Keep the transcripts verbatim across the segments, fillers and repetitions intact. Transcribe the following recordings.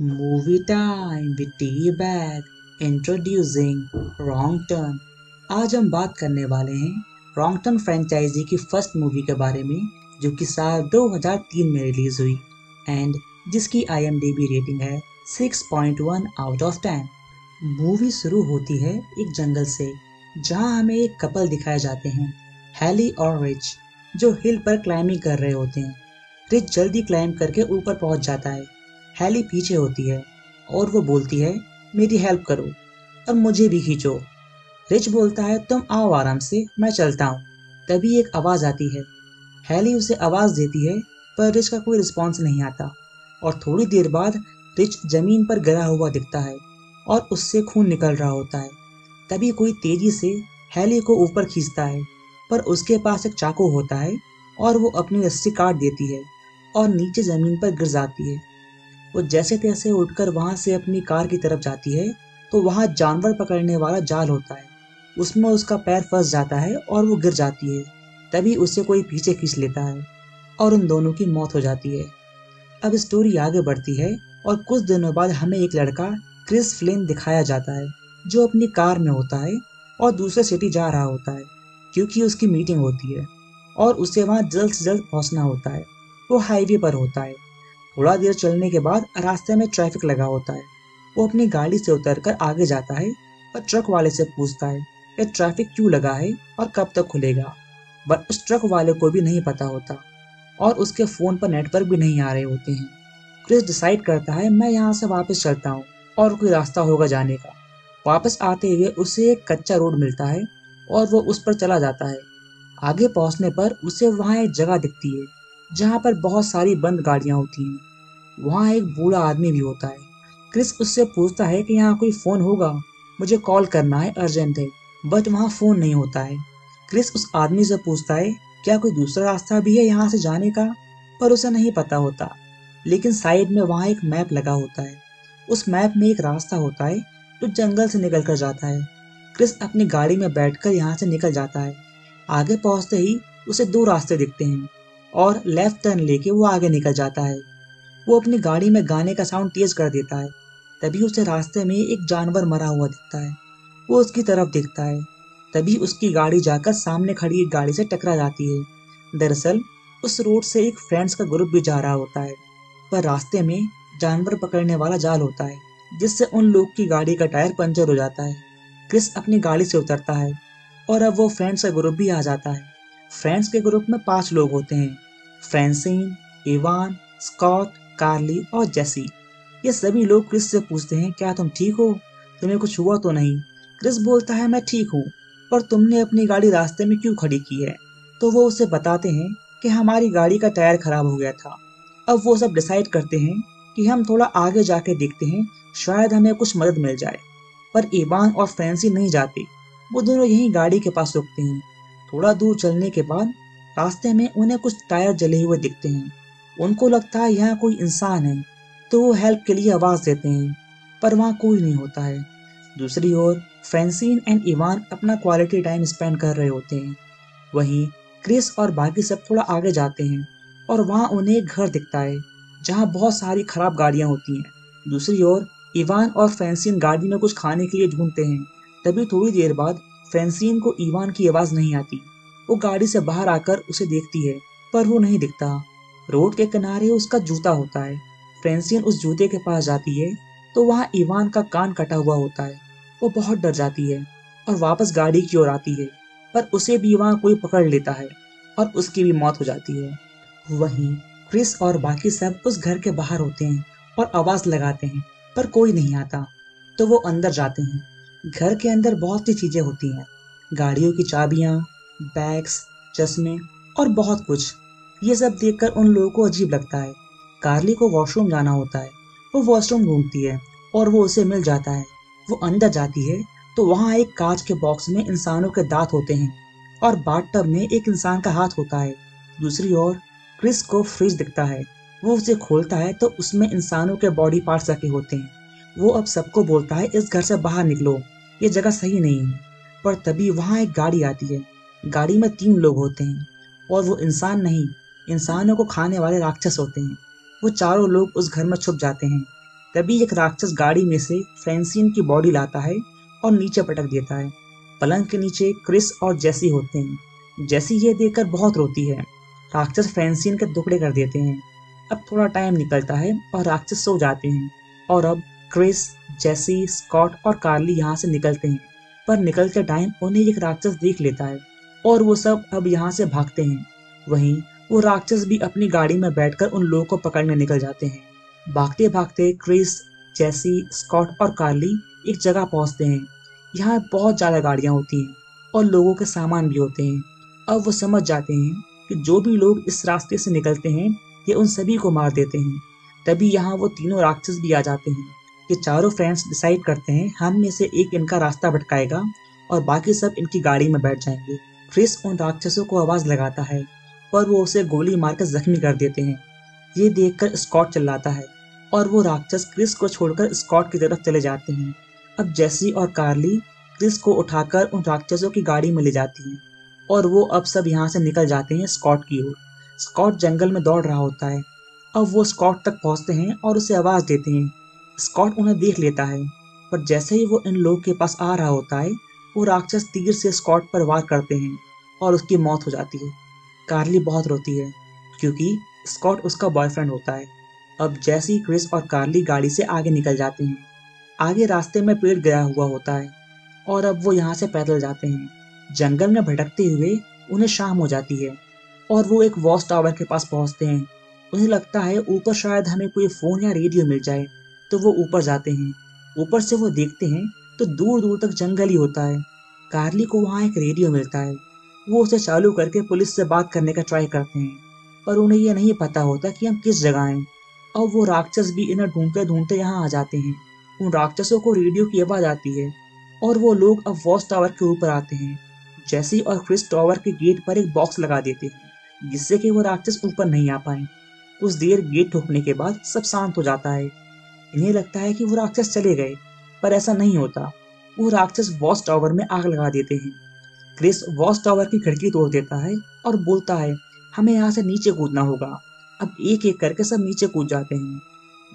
Movie time with tea bag, introducing Wrong Turn। आज हम बात करने वाले हैं Wrong Turn फ्रेंचाइजी की फर्स्ट मूवी के बारे में, जो कि साल दो हज़ार तीन में रिलीज हुई एंड जिसकी I M D B rating है six point one out of ten. Movie शुरू होती है एक जंगल से, जहां हमें एक कपल दिखाए जाते हैं, हैली और रिच, जो हिल पर क्लाइंबिंग कर रहे होते हैं। रिच जल्दी क्लाइंब करके ऊपर पहुंच जाता है, हैली पीछे होती है और वो बोलती है मेरी हेल्प करो और मुझे भी खींचो। रिच बोलता है तुम आओ आराम से, मैं चलता हूँ। तभी एक आवाज़ आती है, हैली उसे आवाज़ देती है पर रिच का कोई रिस्पॉन्स नहीं आता और थोड़ी देर बाद रिच ज़मीन पर गिरा हुआ दिखता है और उससे खून निकल रहा होता है। तभी कोई तेज़ी से हैली को ऊपर खींचता है पर उसके पास एक चाकू होता है और वो अपनी रस्सी काट देती है और नीचे ज़मीन पर गिर जाती है। वो जैसे तैसे उठकर वहाँ से अपनी कार की तरफ जाती है तो वहाँ जानवर पकड़ने वाला जाल होता है, उसमें उसका पैर फंस जाता है और वो गिर जाती है। तभी उसे कोई पीछे खींच लेता है और उन दोनों की मौत हो जाती है। अब स्टोरी आगे बढ़ती है और कुछ दिनों बाद हमें एक लड़का क्रिस फ्लिन दिखाया जाता है, जो अपनी कार में होता है और दूसरे सिटी जा रहा होता है क्योंकि उसकी मीटिंग होती है और उसे वहाँ जल्द से जल्द पहुँचना होता है। वो हाईवे पर होता है। थोड़ा देर चलने के बाद रास्ते में ट्रैफिक लगा होता है। वो अपनी गाड़ी से उतरकर आगे जाता है और ट्रक वाले से पूछता है कि ट्रैफिक क्यों लगा है और कब तक खुलेगा, बट उस ट्रक वाले को भी नहीं पता होता और उसके फ़ोन पर नेटवर्क भी नहीं आ रहे होते हैं। क्रिस डिसाइड करता है मैं यहाँ से वापस चलता हूँ और कोई रास्ता होगा जाने का। वापस आते हुए उसे एक कच्चा रोड मिलता है और वो उस पर चला जाता है। आगे पहुँचने पर उसे वहाँ एक जगह दिखती है जहाँ पर बहुत सारी बंद गाड़ियाँ होती हैं। वहाँ एक बूढ़ा आदमी भी होता है। क्रिस उससे पूछता है कि यहाँ कोई फ़ोन होगा, मुझे कॉल करना है, अर्जेंट है, बट वहाँ फ़ोन नहीं होता है। क्रिस उस आदमी से पूछता है क्या कोई दूसरा रास्ता भी है यहाँ से जाने का, पर उसे नहीं पता होता। लेकिन साइड में वहाँ एक मैप लगा होता है। उस मैप में एक रास्ता होता है जो जंगल से निकल कर जाता है। क्रिस अपनी गाड़ी में बैठ कर यहाँ से निकल जाता है। आगे पहुँचते ही उसे दो रास्ते दिखते हैं और लेफ़्ट टर्न लेके वो आगे निकल जाता है। वो अपनी गाड़ी में गाने का साउंड तेज़ कर देता है। तभी उसे रास्ते में एक जानवर मरा हुआ दिखता है। वो उसकी तरफ देखता है। तभी उसकी गाड़ी जाकर सामने खड़ी एक गाड़ी से टकरा जाती है। दरअसल उस रोड से एक फ्रेंड्स का ग्रुप भी जा रहा होता है, पर रास्ते में जानवर पकड़ने वाला जाल होता है जिससे उन लोग की गाड़ी का टायर पंचर हो जाता है। क्रिस अपनी गाड़ी से उतरता है और अब वो फ्रेंड्स का ग्रुप भी आ जाता है। फ्रेंड्स के ग्रुप में पाँच लोग होते हैं, फ्रेंसिन, इवान, स्कॉट, कार्ली और जेसी। ये सभी लोग क्रिस से पूछते हैं क्या तुम ठीक हो, तुम्हें कुछ हुआ तो नहीं। क्रिस बोलता है मैं ठीक हूँ, पर तुमने अपनी गाड़ी रास्ते में क्यों खड़ी की है। तो वो उसे बताते हैं कि हमारी गाड़ी का टायर ख़राब हो गया था। अब वो सब डिसाइड करते हैं कि हम थोड़ा आगे जाके देखते हैं, शायद हमें कुछ मदद मिल जाए। पर इवान और फ्रेंसिन नहीं जाते, वो दोनों यहीं गाड़ी के पास रुकते हैं। थोड़ा दूर चलने के बाद रास्ते में उन्हें कुछ टायर जले हुए दिखते हैं। उनको लगता है यहाँ कोई इंसान है, तो वो हेल्प के लिए आवाज़ देते हैं, पर वहाँ कोई नहीं होता है। दूसरी ओर फ्रेंसिन एंड इवान अपना क्वालिटी टाइम स्पेंड कर रहे होते हैं। वहीं क्रिस और बाकी सब थोड़ा आगे जाते हैं और वहाँ उन्हें एक घर दिखता है जहाँ बहुत सारी ख़राब गाड़ियाँ होती हैं। दूसरी ओर इवान और फ्रेंसिन गाड़ी में कुछ खाने के लिए ढूंढते हैं। तभी थोड़ी देर बाद फ्रेंसिन को इवान की आवाज़ नहीं आती। वो गाड़ी से बाहर आकर उसे देखती है, पर वो नहीं दिखता। रोड के किनारे उसका जूता होता है। फ्रेंसिन उस जूते के पास जाती है तो वहाँ इवान का कान कटा हुआ होता है। वो बहुत डर जाती है और वापस गाड़ी की ओर आती है, पर उसे भी वहाँ कोई पकड़ लेता है और उसकी भी मौत हो जाती है। वहीं क्रिस और बाकी सब उस घर के बाहर होते हैं और आवाज़ लगाते हैं, पर कोई नहीं आता। तो वो अंदर जाते हैं। घर के अंदर बहुत सी चीज़ें होती हैं, गाड़ियों की चाबियाँ, बैग्स, चश्मे और बहुत कुछ। ये सब देखकर उन लोगों को अजीब लगता है। कार्ली को वॉशरूम जाना होता है। वो वॉशरूम ढूंढती है और वो उसे मिल जाता है। वो अंदर जाती है तो वहाँ एक कांच के बॉक्स में इंसानों के दांत होते हैं और बाथटब में एक इंसान का हाथ होता है। दूसरी ओर क्रिस को फ्रिज दिखता है। वो उसे खोलता है तो उसमें इंसानों के बॉडी पार्ट्स रखे होते हैं। वो अब सबको बोलता है इस घर से बाहर निकलो, ये जगह सही नहीं है। पर तभी वहाँ एक गाड़ी आती है। गाड़ी में तीन लोग होते हैं और वो इंसान नहीं, इंसानों को खाने वाले राक्षस होते हैं। वो चारों लोग उस घर में छुप जाते हैं। तभी एक राक्षस गाड़ी में से फ्रेंसिन की बॉडी लाता है और नीचे पटक देता है। पलंग के नीचे क्रिस और जेसी होते हैं। जेसी यह देखकर बहुत रोती है। राक्षस फ्रेंसिन के टुकड़े कर देते हैं। अब थोड़ा टाइम निकलता है और राक्षस सो जाते हैं और अब क्रिस, जेसी, स्कॉट और कार्ली यहाँ से निकलते हैं, पर निकलते टाइम उन्हें एक राक्षस देख लेता है और वो सब अब यहाँ से भागते हैं। वहीं वो राक्षस भी अपनी गाड़ी में बैठकर उन लोगों को पकड़ने निकल जाते हैं। भागते भागते क्रिस, जेसी, स्कॉट और कार्ली एक जगह पहुँचते हैं। यहाँ बहुत ज़्यादा गाड़ियाँ होती हैं और लोगों के सामान भी होते हैं। अब वो समझ जाते हैं कि जो भी लोग इस रास्ते से निकलते हैं ये उन सभी को मार देते हैं। तभी यहाँ वो तीनों राक्षस भी आ जाते हैं। ये चारों फ्रेंड्स डिसाइड करते हैं हम में से एक इनका रास्ता भटकाएगा और बाकी सब इनकी गाड़ी में बैठ जाएंगे। क्रिस उन राक्षसों को आवाज़ लगाता है पर वो उसे गोली मारकर जख्मी कर देते हैं। ये देखकर स्कॉट चिल्लाता है और वो राक्षस क्रिस को छोड़कर स्कॉट की तरफ चले जाते हैं। अब जेसी और कार्ली क्रिस को उठाकर उन राक्षसों की गाड़ी में ले जाती हैं और वो अब सब यहाँ से निकल जाते हैं स्कॉट की ओर। स्कॉट जंगल में दौड़ रहा होता है। अब वो स्कॉट तक पहुँचते हैं और उसे आवाज़ देते हैं। स्कॉट उन्हें देख लेता है पर जैसे ही वो इन लोगों के पास आ रहा होता है वो राक्षस तीर से स्कॉट पर वार करते हैं और उसकी मौत हो जाती है। कार्ली बहुत रोती है क्योंकि स्कॉट उसका बॉयफ्रेंड होता है। अब जैसी क्रिस और कार्ली गाड़ी से आगे निकल जाते हैं, आगे रास्ते में पेड़ गया हुआ होता है और अब वो यहाँ से पैदल जाते हैं। जंगल में भटकते हुए उन्हें शाम हो जाती है और वो एक वॉच टावर के पास पहुँचते हैं। उन्हें लगता है ऊपर शायद हमें कोई फ़ोन या रेडियो मिल जाए, तो वो ऊपर जाते हैं। ऊपर से वो देखते हैं तो दूर दूर तक जंगल ही होता है। कार्ली को वहाँ एक रेडियो मिलता है। वो उसे चालू करके पुलिस से बात करने का ट्राई करते हैं पर उन्हें यह नहीं पता होता कि हम किस जगह हैं। और वो राक्षस भी इन्हें ढूंढते ढूंढते यहाँ आ जाते हैं। उन राक्षसों को रेडियो की आवाज़ आती है और वो लोग अब वॉच टावर के ऊपर आते हैं। जेसी और क्रिस टावर के गेट पर एक बॉक्स लगा देते हैं जिससे कि वो राक्षस ऊपर नहीं आ पाए। कुछ देर गेट ठोकने के बाद सब शांत हो जाता है। इन्हें लगता है कि वो राक्षस चले गए पर ऐसा नहीं होता। वो राक्षस वॉच टावर में आग लगा देते हैं। क्रिस वॉच टावर की खिड़की तोड़ देता है और बोलता है हमें यहाँ से नीचे कूदना होगा। अब एक एक करके सब नीचे कूद जाते हैं।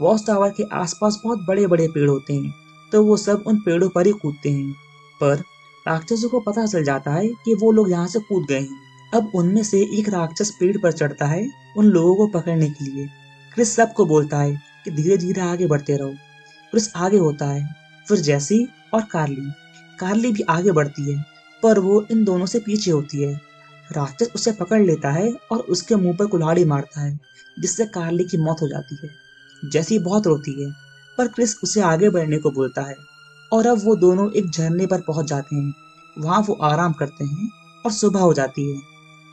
वॉच टावर के आसपास बहुत बड़े बड़े पेड़ होते हैं तो वो सब उन पेड़ों पर ही कूदते हैं। पर राक्षसों को पता चल जाता है कि वो लोग यहाँ से कूद गए हैं। अब उनमें से एक राक्षस पेड़ पर चढ़ता है उन लोगों को पकड़ने के लिए। क्रिस सबको बोलता है कि धीरे धीरे आगे बढ़ते रहो। क्रिस आगे होता है, फिर जेसी और कार्ली। कार्ली भी आगे बढ़ती है पर वो इन दोनों से पीछे होती है। राक्षस उसे पकड़ लेता है और उसके मुंह पर कुल्हाड़ी मारता है जिससे कार्ली की मौत हो जाती है। जेसी बहुत रोती है पर क्रिस उसे आगे बढ़ने को बोलता है और अब वो दोनों एक झरने पर पहुंच जाते हैं। वहाँ वो आराम करते हैं और सुबह हो जाती है।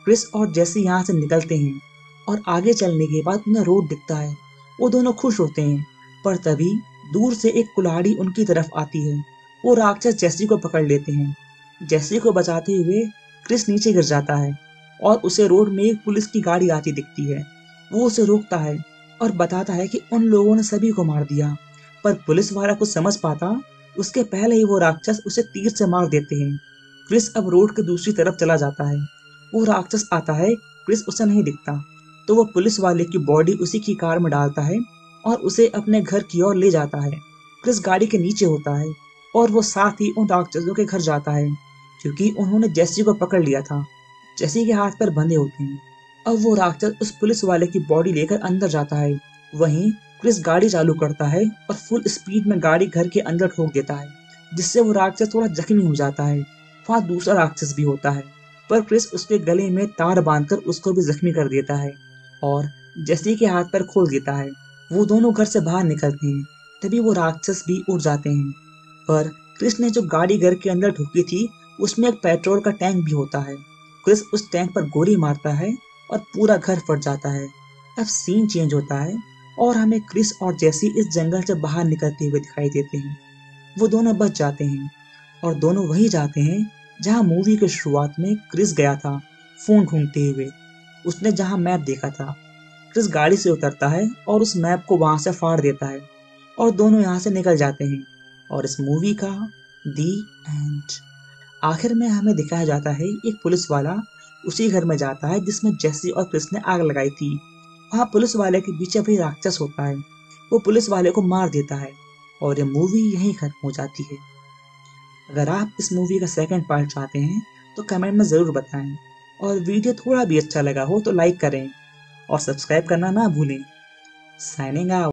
क्रिस और जेसी यहाँ से निकलते हैं और आगे चलने के बाद उन्हें रोड दिखता है। वो दोनों खुश होते हैं पर तभी दूर से एक कुल्हाड़ी उनकी तरफ आती है। वो राक्षस जेसी को पकड़ लेते हैं। जेसी को बचाते हुए क्रिस नीचे गिर जाता है और उसे रोड में एक पुलिस की गाड़ी आती दिखती है। वो उसे रोकता है और बताता है कि उन लोगों ने सभी को मार दिया, पर पुलिस वाला कुछ समझ पाता उसके पहले ही वो राक्षस उसे तीर से मार देते हैं। क्रिस अब रोड के दूसरी तरफ चला जाता है। वो राक्षस आता है, क्रिस उसे नहीं दिखता तो वो पुलिस वाले की बॉडी उसी की कार में डालता है और उसे अपने घर की ओर ले जाता है। क्रिस गाड़ी के नीचे होता है और वो साथ ही उन राक्षसों के घर जाता है क्योंकि उन्होंने जेसी को पकड़ लिया था। जेसी के हाथ पर बंधे होते हैं। अब वो राक्षस उस पुलिस वाले की बॉडी लेकर अंदर जाता है। वहीं क्रिस गाड़ी चालू करता है और फुल स्पीड में गाड़ी घर के अंदर ठोक देता है जिससे वो राक्षस थोड़ा जख्मी हो जाता है। वहाँ दूसरा राक्षस भी होता है पर क्रिस उसके गले में तार बांधकर उसको भी जख्मी कर देता है और जेसी के हाथ पर खोल देता है। वो दोनों घर से बाहर निकलते हैं। तभी वो राक्षस भी उड़ जाते हैं पर क्रिस ने जो गाड़ी घर के अंदर ठोकी थी उसमें एक पेट्रोल का टैंक भी होता है। क्रिस उस टैंक पर गोली मारता है और पूरा घर फट जाता है। अब सीन चेंज होता है और हमें क्रिस और जेसी इस जंगल से बाहर निकलते हुए दिखाई देते हैं। वो दोनों बच जाते हैं और दोनों वहीं जाते हैं जहाँ मूवी की शुरुआत में क्रिस गया था फ़ोन ढूंढते हुए। उसने जहाँ मैप देखा था। क्रिस गाड़ी से उतरता है और उस मैप को वहाँ से फाड़ देता है और दोनों यहाँ से निकल जाते हैं और इस मूवी का दी एंड। आखिर में हमें दिखाया जाता है एक पुलिस वाला उसी घर में जाता है जिसमें जेसी और क्रिस ने आग लगाई थी। वहाँ पुलिस वाले के पीछे भी राक्षस होता है। वो पुलिस वाले को मार देता है और ये मूवी यहीं खत्म हो जाती है। अगर आप इस मूवी का सेकंड पार्ट चाहते हैं तो कमेंट में ज़रूर बताएं, और वीडियो थोड़ा भी अच्छा लगा हो तो लाइक करें और सब्सक्राइब करना ना भूलें। Signing out.